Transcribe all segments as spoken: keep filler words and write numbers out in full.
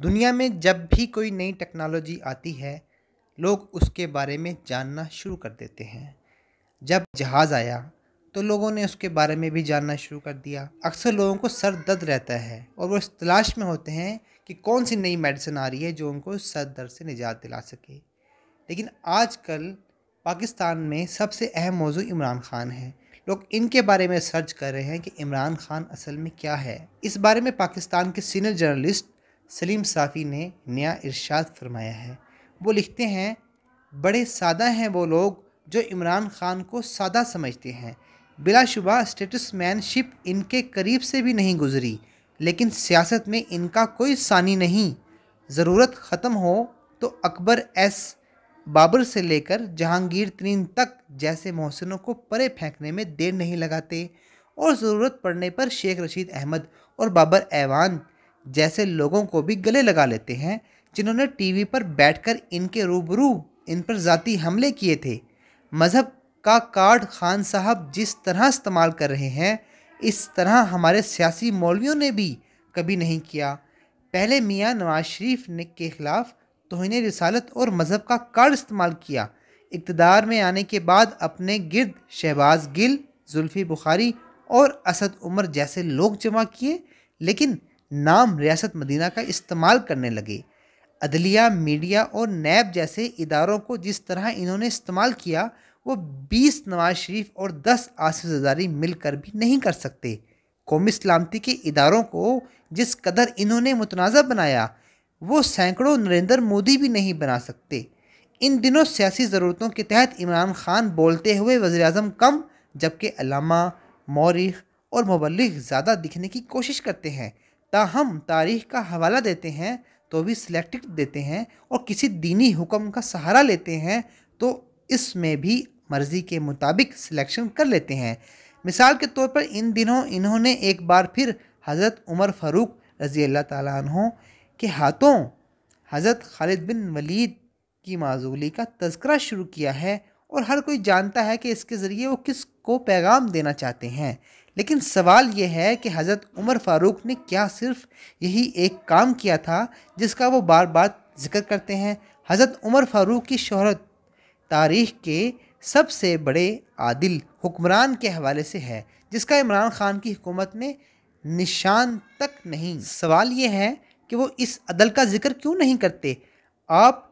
दुनिया में जब भी कोई नई टेक्नोलॉजी आती है लोग उसके बारे में जानना शुरू कर देते हैं। जब जहाज़ आया तो लोगों ने उसके बारे में भी जानना शुरू कर दिया। अक्सर लोगों को सर दर्द रहता है और वो इस तलाश में होते हैं कि कौन सी नई मेडिसिन आ रही है जो उनको सर दर्द से निजात दिला सके। लेकिन आजकल पाकिस्तान में सबसे अहम मौजू इमरान ख़ान है। लोग इनके बारे में सर्च कर रहे हैं कि इमरान ख़ान असल में क्या है। इस बारे में पाकिस्तान के सीनियर जर्नलिस्ट सलीम साफ़ी ने नया इरशाद फरमाया है। वो लिखते हैं, बड़े सादा हैं वो लोग जो इमरान ख़ान को सादा समझते हैं। बिलाशुबा स्टेटसमैनशिप इनके करीब से भी नहीं गुजरी, लेकिन सियासत में इनका कोई सानी नहीं। ज़रूरत ख़त्म हो तो अकबर एस, बाबर से लेकर जहांगीर तीन तक जैसे मोहसिनों को परे फेंकने में देर नहीं लगाते, और ज़रूरत पड़ने पर शेख रशीद अहमद और बाबर अवान जैसे लोगों को भी गले लगा लेते हैं जिन्होंने टीवी पर बैठकर इनके रूबरू इन पर ज़ाती हमले किए थे। मज़हब का कार्ड खान साहब जिस तरह इस्तेमाल कर रहे हैं, इस तरह हमारे सियासी मौलवियों ने भी कभी नहीं किया। पहले मियां नवाज शरीफ ने के ख़िलाफ़ तोहिने रिसालत और मज़हब का कार्ड इस्तेमाल किया। इक़्तिदार में आने के बाद अपने गिर्द शहबाज गिल, जुल्फ़ी बुखारी और असद उमर जैसे लोग जमा किए, लेकिन नाम रियासत मदीना का इस्तेमाल करने लगे। अदलिया, मीडिया और नैब जैसे इदारों को जिस तरह इन्होंने इस्तेमाल किया, वो बीस नवाज शरीफ और दस आसिफ जरदारी मिलकर भी नहीं कर सकते। कौमी सलामती के इदारों को जिस कदर इन्होंने मुतनाज़ा बनाया, वो सैकड़ों नरेंद्र मोदी भी नहीं बना सकते। इन दिनों सियासी ज़रूरतों के तहत इमरान ख़ान बोलते हुए वज़ीर-ए-आज़म कम, जबकि अल्लामा, मौरिख और मुबल्लिग ज़्यादा दिखने की कोशिश करते हैं। ताहम तारीख़ का हवाला देते हैं तो भी सिलेक्टेड देते हैं, और किसी दीनी हुक्म का सहारा लेते हैं तो इसमें भी मर्ज़ी के मुताबिक सिलेक्शन कर लेते हैं। मिसाल के तौर पर इन दिनों इन्होंने एक बार फिर हज़रत उमर फ़ारूक रज़ी अल्लाह तआला अन्हु के हाथों हज़रत खालिद बिन वलीद की माजूली का तज़करा शुरू किया है, और हर कोई जानता है कि इसके ज़रिए वो किस को पैगाम देना चाहते हैं। लेकिन सवाल ये है कि हज़रत उमर फ़ारूक ने क्या सिर्फ यही एक काम किया था जिसका वो बार बार जिक्र करते हैं? हज़रत उमर फ़ारूक की शोहरत तारीख़ के सबसे बड़े आदिल हुक्मरान के हवाले से है, जिसका इमरान ख़ान की हुकूमत ने निशान तक नहीं। सवाल ये है कि वो इस अदल का जिक्र क्यों नहीं करते? आप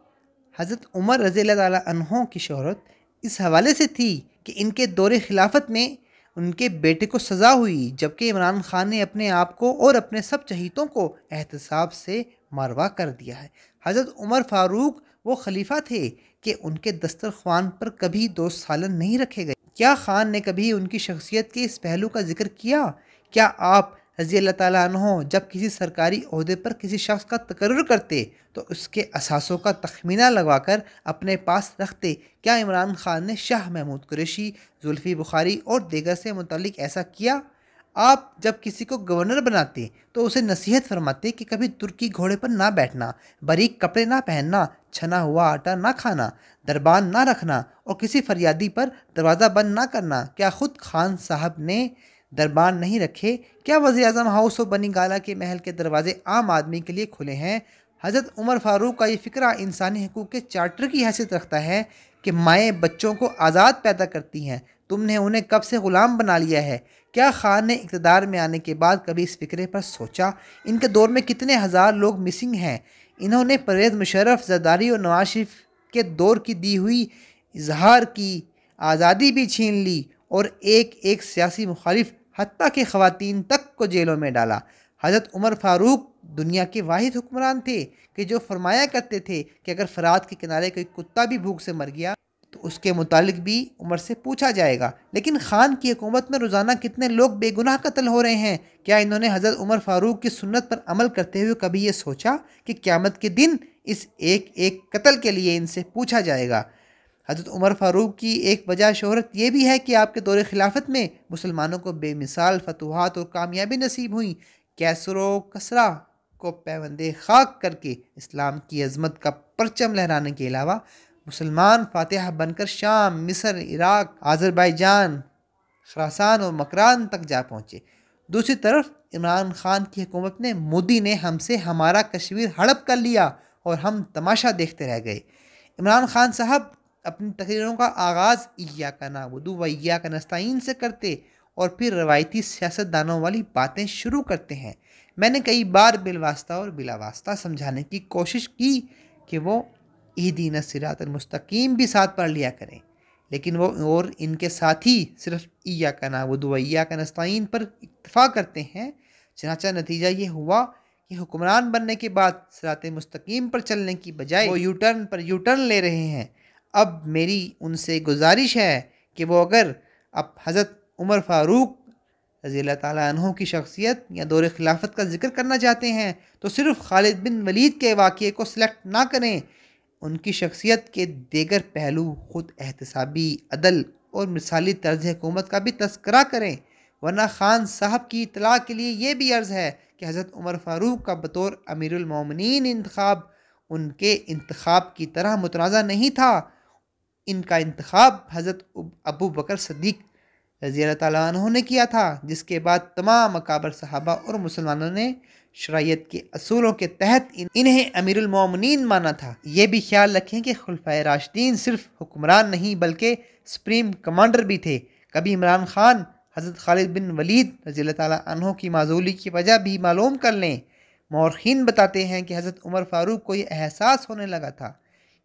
हज़रत उमर रज़ी अल्लाह तआला अन्हों की शोहरत इस हवाले से थी कि इनके दौरे खिलाफत में उनके बेटे को सज़ा हुई, जबकि इमरान ख़ान ने अपने आप को और अपने सब चहीतों को एहतसाब से मारवा कर दिया है। हज़रत उमर फ़ारूक वो खलीफा थे कि उनके दस्तरख्वान पर कभी दो सालन नहीं रखे गए। क्या ख़ान ने कभी उनकी शख्सियत के इस पहलू का जिक्र किया? क्या आप रज़ी अल्लाह तआला अन्हो जब किसी सरकारी ओहदे पर किसी शख्स का तकर्रुर करते तो उसके असासों का तखमीना लगाकर अपने पास रखते? क्या इमरान ख़ान ने शाह महमूद कुरैशी, जुल्फ़ी बुखारी और दीगर से मुतल्लिक ऐसा किया? आप जब किसी को गवर्नर बनाते तो उसे नसीहत फरमाते कि कभी तुर्की घोड़े पर ना बैठना, बारीक कपड़े ना पहनना, छना हुआ आटा ना खाना, दरबान ना रखना और किसी फरियादी पर दरवाज़ा बंद ना करना। क्या ख़ुद खान साहब ने दरबार नहीं रखे? क्या वज़ीर-ए-आज़म हाउस और बनी गाला के महल के दरवाजे आम आदमी के लिए खुले हैं? हज़रत उमर फ़ारूक का ये फ़िक्रा इंसानी हकूक़ के चार्टर की हैसियत रखता है कि माएँ बच्चों को आज़ाद पैदा करती हैं। तुमने उन्हें कब से ग़ुलाम बना लिया है? क्या ख़ान ने इक़्तिदार में आने के बाद कभी इस फ़िक्रे पर सोचा? इनके दौर में कितने हज़ार लोग मिसिंग हैं। इन्होंने परवेज़ मुशर्रफ, जरदारी और नवाज शरीफ के दौर की दी हुई इजहार की आज़ादी भी छीन ली और एक एक सियासी मुखालिफ हत्ता के ख़वातीन तक को जेलों में डाला। हज़रत उमर फ़ारूक दुनिया के वाहिद हुक्मरान थे कि जो फरमाया करते थे कि अगर फरात के किनारे कोई कुत्ता भी भूख से मर गया तो उसके मुतालिक भी उमर से पूछा जाएगा। लेकिन ख़ान की हुकूमत में रोज़ाना कितने लोग बेगुनाह कत्ल हो रहे हैं। क्या इन्होंने हज़रत उमर फ़ारूक की सुन्नत पर अमल करते हुए कभी ये सोचा कि क़यामत के दिन इस एक एक कत्ल के लिए इनसे पूछा जाएगा? हज़रत उमर फ़ारूक की एक वजह शोहरत यह भी है कि आपके दौरे खिलाफत में मुसलमानों को बेमिसाल फतूहात और कामयाबी नसीब हुई। कैसरो कसरा को पैबंदे खाक करके इस्लाम की अजमत का परचम लहराने के अलावा मुसलमान फातिहा बनकर शाम, मिस्र, इराक़, आज़रबाईजान, ख़ुरासान और मकरान तक जा पहुँचे। दूसरी तरफ इमरान खान की हुकूमत ने मोदी ने हमसे हमारा कश्मीर हड़प कर लिया और हम तमाशा देखते रह गए। इमरान खान साहब अपनी तकरीरों का आगाज़ इया का ना वदू व इया का नस्ताइन से करते और फिर रवायती सियासतदानों वाली बातें शुरू करते हैं। मैंने कई बार बिलवास्ता और बिलावास्ता समझाने की कोशिश की कि वो इहदीना सिरातल मुस्तकीम भी साथ पढ़ लिया करें, लेकिन वो और इनके साथ ही सिर्फ इया का ना वदू व इया का नस्ताइन पर इत्तफा करते हैं। चनाचा नतीजा ये हुआ कि हुक्मरान बनने के बाद सिराते मुस्तकीम पर चलने की बजाय वो यूटर्न पर यूटर्न ले रहे हैं। अब मेरी उनसे गुजारिश है कि वो अगर अब हज़रत उमर फ़ारूक रज़ी अल्लाह ताला अन्हु की शख्सियत या दौर खिलाफत का जिक्र करना चाहते हैं तो सिर्फ़ खालिद बिन वलीद के वाक़े को सिलेक्ट ना करें। उनकी शख्सियत के दीगर पहलू ख़ुद एहतसाबी, अदल और मिसाली तर्ज हुकूमत का भी तस्करा करें, वरना खान साहब की इतला के लिए ये भी अर्ज़ है कि हज़रत उमर फ़ारूक का बतौर अमीरुल मोमिनीन इंतखाब उनके इंतखाब की तरह मुतनाज़ा नहीं था। इनका इंतखाब हज़रत अबू बकर सिद्दीक रज़ी अल्लाह ताला अन्हु ने किया था, जिसके बाद तमाम अकाबर सहाबा और मुसलमानों ने शरीयत के असूलों के तहत इन, इन्हें अमीरुल मोमिनीन माना था। ये भी ख्याल रखें कि खुलफाए राशिदीन सिर्फ हुक्मरान नहीं बल्कि सुप्रीम कमांडर भी थे। कभी इमरान खान हज़रत खालिद बिन वलीद रज़ी अल्लाह ताला अन्हु की माजूली की वजह भी मालूम कर लें। मौरखीन बताते हैं कि हज़रत उमर फ़ारूक को यह एहसास होने लगा था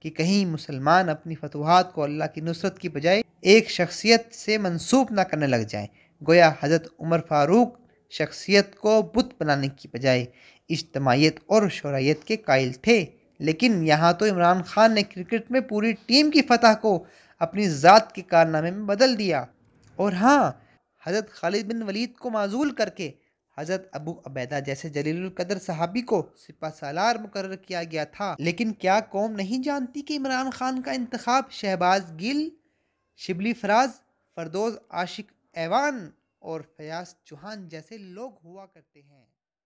कि कहीं मुसलमान अपनी फतवाहत को अल्लाह की नुसरत की बजाय एक शख्सियत से मंसूब ना करने लग जाएं। गोया हज़रत उमर फ़ारूक शख्सियत को बुत बनाने की बजाय इज्तमायत और शौरायत के कायल थे। लेकिन यहाँ तो इमरान खान ने क्रिकेट में पूरी टीम की फतह को अपनी ज़ात के कारनामे में बदल दिया। और हाँ, हज़रत खालिद बिन वलीद को माजूल करके हज़रत अबू उबैदा जैसे जलीलुल कदर सहाबी को सिपा सालार मुकर्रर किया गया था। लेकिन क्या कौम नहीं जानती कि इमरान खान का इंतखाब शहबाज गिल, शिबली फराज, फिरदौस आशिक ऐवान और फयाज चौहान जैसे लोग हुआ करते हैं।